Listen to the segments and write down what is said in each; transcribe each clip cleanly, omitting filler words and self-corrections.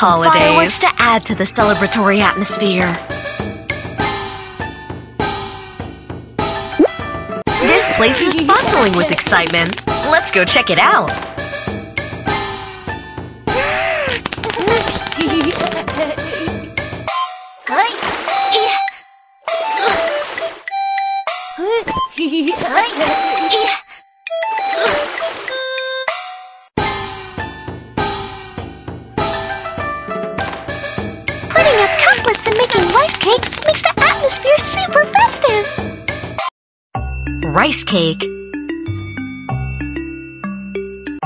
holidays. Fireworks to add to the celebratory atmosphere. This place is bustling with excitement. Let's go check it out. Putting up cutlets and making rice cakes makes the atmosphere super festive. Rice cake.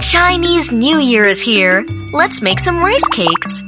Chinese New Year is here. Let's make some rice cakes.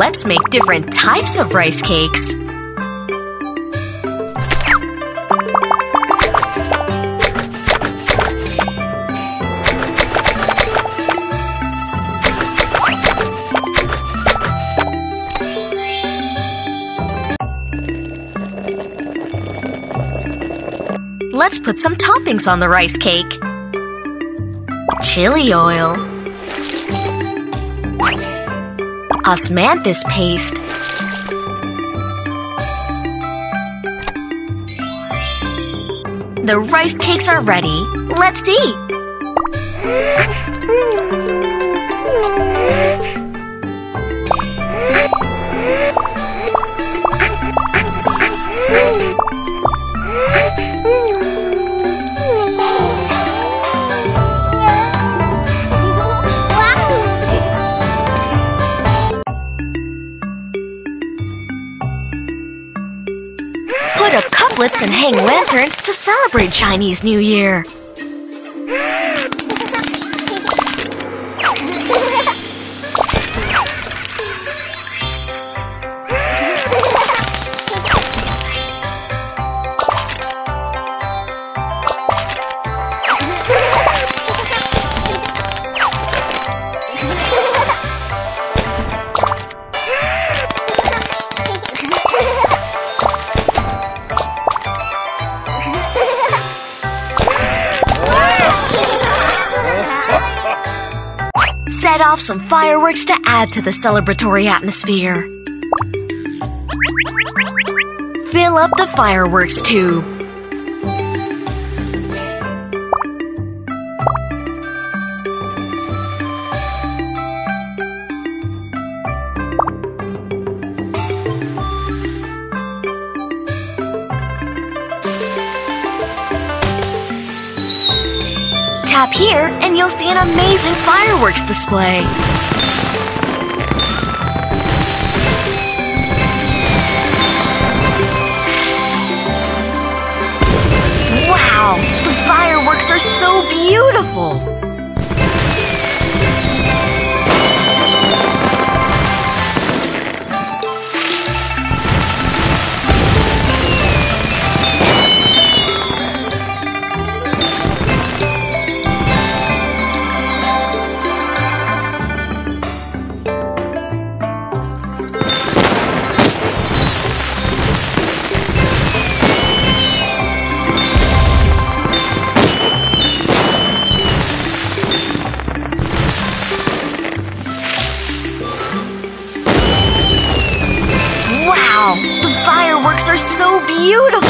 Let's make different types of rice cakes. Let's put some toppings on the rice cake. Chili oil. Osmanthus paste. The rice cakes are ready. Let's eat. And hang lanterns to celebrate Chinese New Year. Set off some fireworks to add to the celebratory atmosphere. Fill up the fireworks tube. Tap here and you'll see an amazing fireworks display. Wow, the fireworks are so beautiful. Wow, the fireworks are so beautiful!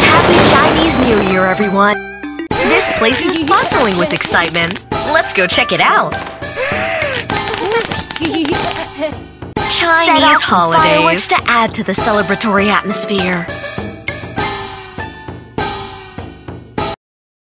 Happy Chinese New Year, everyone! This place is bustling with excitement. Let's go check it out. Chinese holidays. Set out some fireworks to add to the celebratory atmosphere.